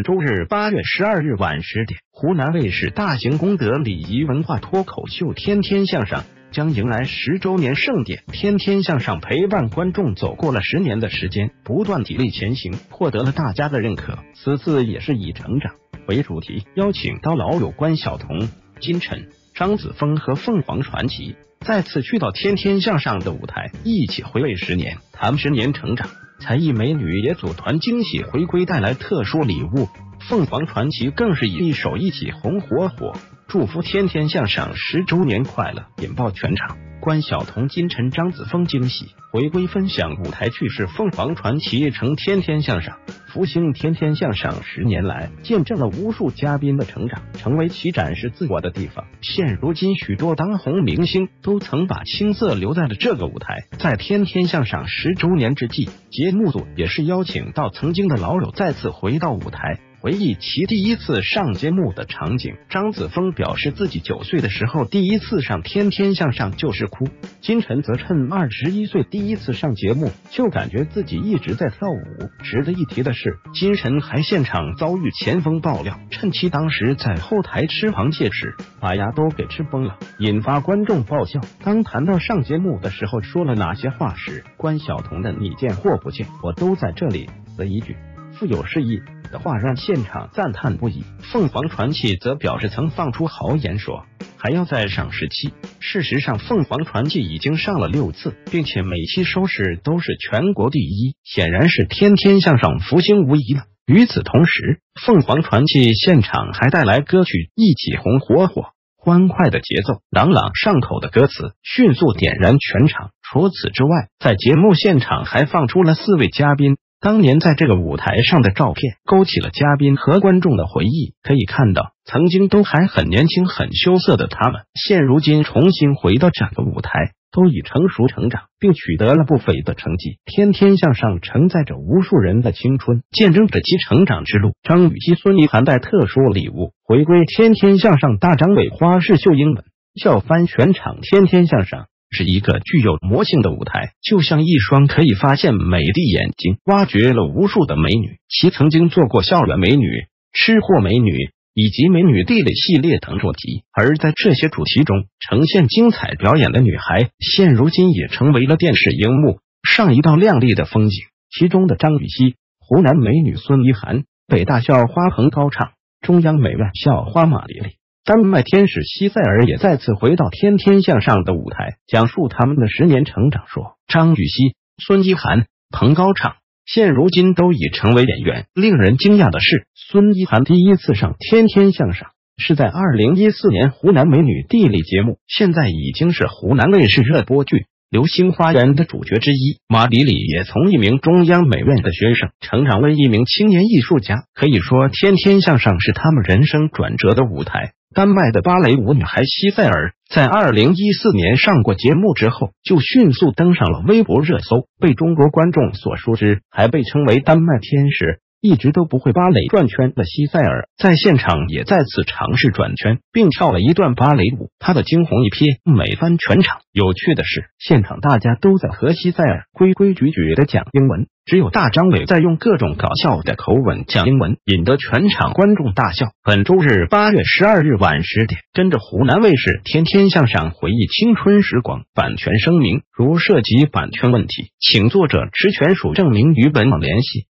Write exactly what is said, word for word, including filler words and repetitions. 本周日八月十二日晚十点，湖南卫视大型功德礼仪文化脱口秀《天天向上》将迎来十周年盛典。《天天向上》陪伴观众走过了十年的时间，不断砥砺前行，获得了大家的认可。此次也是以成长为主题，邀请到老友关晓彤、金晨、张子枫和凤凰传奇再次去到《天天向上》的舞台，一起回味十年，谈十年成长。 才艺美女也组团惊喜回归，带来特殊礼物。凤凰传奇更是以一首《一起红火火》祝福《天天向上》十周年快乐，引爆全场。关晓彤、金晨、张子枫惊喜回归，分享舞台趣事。凤凰传奇成天天向上，复兴天天向上十年来，见证了无数嘉宾的成长，成为其展示自我的地方。现如今，许多当红明星都曾把青涩留在了这个舞台。在天天向上十周年之际，节目组也是邀请到曾经的老友再次回到舞台。 回忆其第一次上节目的场景，张子枫表示自己九岁的时候第一次上《天天向上》就是哭。金晨则趁二十一岁第一次上节目，就感觉自己一直在跳舞。值得一提的是，金晨还现场遭遇前锋爆料，趁其当时在后台吃螃蟹时，把牙都给吃崩了，引发观众爆笑。当谈到上节目的时候说了哪些话时，关晓彤的“你见或不见，我都在这里”的一句富有诗意 的话让现场赞叹不已。凤凰传奇则表示曾放出豪言说还要再上十期，事实上凤凰传奇已经上了六次，并且每期收视都是全国第一，显然是天天向上复兴无疑了。与此同时，凤凰传奇现场还带来歌曲《一起红火火》，欢快的节奏，朗朗上口的歌词，迅速点燃全场。除此之外，在节目现场还放出了四位嘉宾 当年在这个舞台上的照片，勾起了嘉宾和观众的回忆。可以看到，曾经都还很年轻、很羞涩的他们，现如今重新回到这个舞台，都已成熟成长，并取得了不菲的成绩。天天向上承载着无数人的青春，见证着其成长之路。张雨绮、孙一涵带特殊礼物回归天天向上，大张伟花式秀英文笑翻全场。天天向上 是一个具有魔性的舞台，就像一双可以发现美丽眼睛，挖掘了无数的美女。其曾经做过校园美女、吃货美女以及美女地理系列等主题，而在这些主题中呈现精彩表演的女孩，现如今也成为了电视荧幕上一道亮丽的风景。其中的张雨绮、湖南美女孙一涵、北大校花彭高畅、中央美院校花马丽丽、 丹麦天使西塞尔也再次回到天天向上的舞台，讲述他们的十年成长。说张雨绮、孙一涵、彭高畅现如今都已成为演员。令人惊讶的是，孙一涵第一次上天天向上是在二零一四年湖南美女地理节目，现在已经是湖南卫视热播剧《流星花园》的主角之一。马丽丽也从一名中央美院的学生成长为一名青年艺术家，可以说天天向上是他们人生转折的舞台。 丹麦的芭蕾舞女孩西塞尔在二零一四年上过节目之后，就迅速登上了微博热搜，被中国观众所熟知，还被称为“丹麦天使”。一直都不会芭蕾转圈的西塞尔，在现场也再次尝试转圈，并跳了一段芭蕾舞。她的惊鸿一瞥美翻全场。有趣的是，现场大家都在和西塞尔规规矩矩的讲英文，只有大张伟在用各种搞笑的口吻讲英文，引得全场观众大笑。本周日八月十二日晚十点，跟着湖南卫视《天天向上》回忆青春时光。版权声明：如涉及版权问题，请作者持权属证明与本网联系。